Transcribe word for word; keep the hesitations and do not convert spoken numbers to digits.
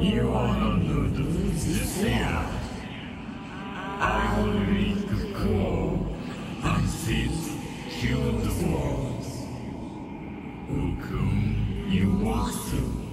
You are allowed to lose yourself. I will read the call and says, kill the walls. Who come you want to?